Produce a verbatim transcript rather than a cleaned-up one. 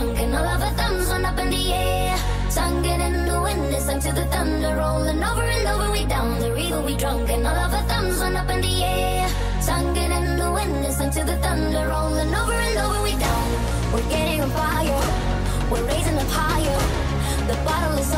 drunk and all of our thumbs went up in the air. Sung it in the wind and sang to the thunder, rolling over and over we down the river. We drunk and all of our thumbs went up in the air. Sung it in the wind and sang to the thunder, rolling over and over we down. We're getting on fire, we're raising up higher. The bottle is